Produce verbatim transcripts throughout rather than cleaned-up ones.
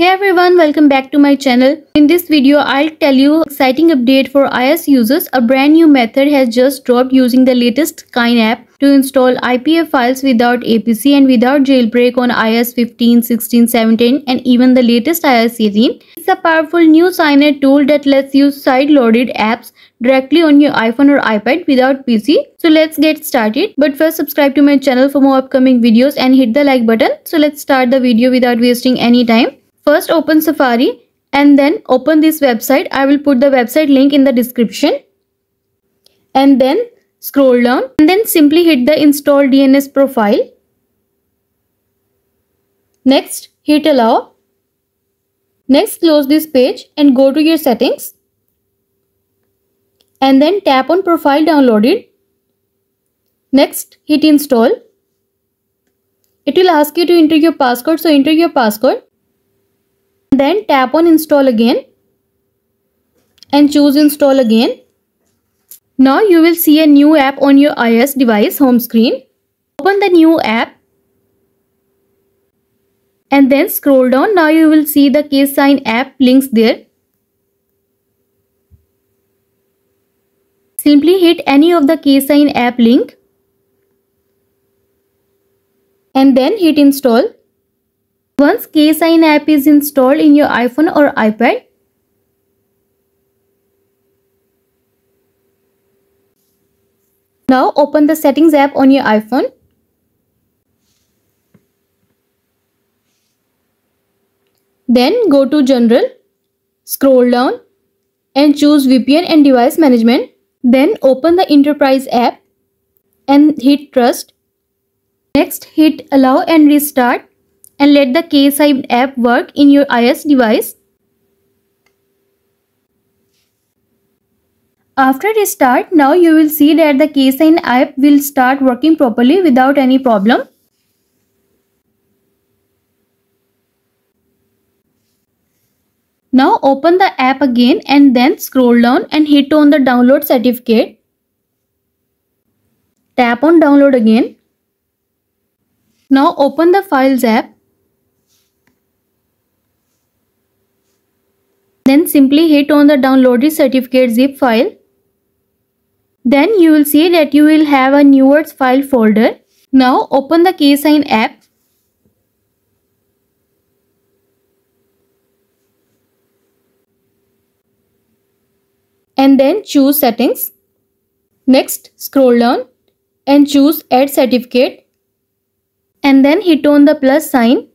Hey everyone, welcome back to my channel. In this video I'll tell you exciting update for iOS users. A brand new method has just dropped using the latest KSign app to install I P A files without A P C and without jailbreak on iOS fifteen, sixteen, seventeen and even the latest iOS eighteen. It's a powerful new signer tool that lets you side-loaded apps directly on your iPhone or iPad without P C. So let's get started. But first, subscribe to my channel for more upcoming videos and hit the like button. So let's start the video without wasting any time. First, open Safari and then open this website. I will put the website link in the description. And then scroll down and then simply hit the install D N S profile. Next, hit allow. Next, close this page and go to your settings. And then tap on profile downloaded. Next, hit install. It will ask you to enter your passcode, so enter your passcode. Then tap on install again and choose install again. Now you will see a new app on your iOS device home screen. Open the new app and then scroll down. Now you will see the KSign app links there. Simply hit any of the KSign app link and then hit install. Once KSign app is installed in your iPhone or iPad, now open the settings app on your iPhone. Then go to General, scroll down and choose V P N and Device Management. Then open the Enterprise app and hit Trust. Next, hit Allow and Restart. And let the KSign app work in your iOS device. After restart, now you will see that the KSign app will start working properly without any problem. Now open the app again and then scroll down and hit on the download certificate. Tap on download again. Now open the Files app. Then simply hit on the downloaded certificate zip file. Then you will see that you will have a newer file folder. Now open the KSign app. And then choose Settings. Next, scroll down and choose Add Certificate. And then hit on the plus sign.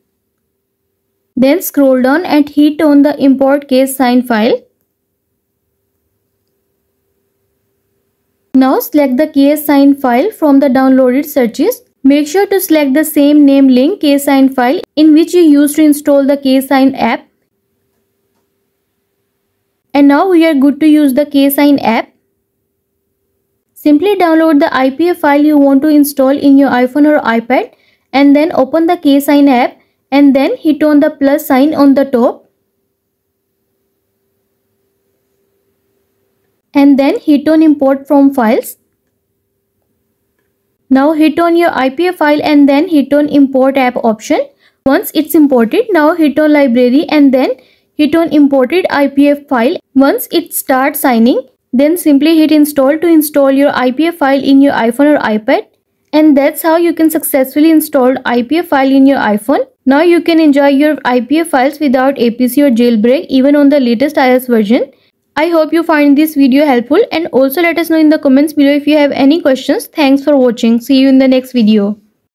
Then scroll down and hit on the import KSign file. Now select the KSign file from the downloaded searches. Make sure to select the same name link KSign file in which you used to install the KSign app. And now we are good to use the KSign app. Simply download the I P A file you want to install in your iPhone or iPad. And then open the KSign app and then hit on the plus sign on the top. And then hit on import from files. Now hit on your I P A file and then hit on import app option. Once it's imported, now hit on library and then hit on imported I P A file. Once it starts signing, then simply hit install to install your I P A file in your iPhone or iPad. And that's how you can successfully install I P A file in your iPhone. Now you can enjoy your I P A files without A P C or jailbreak even on the latest iOS version. I hope you find this video helpful and also let us know in the comments below if you have any questions. Thanks for watching. See you in the next video.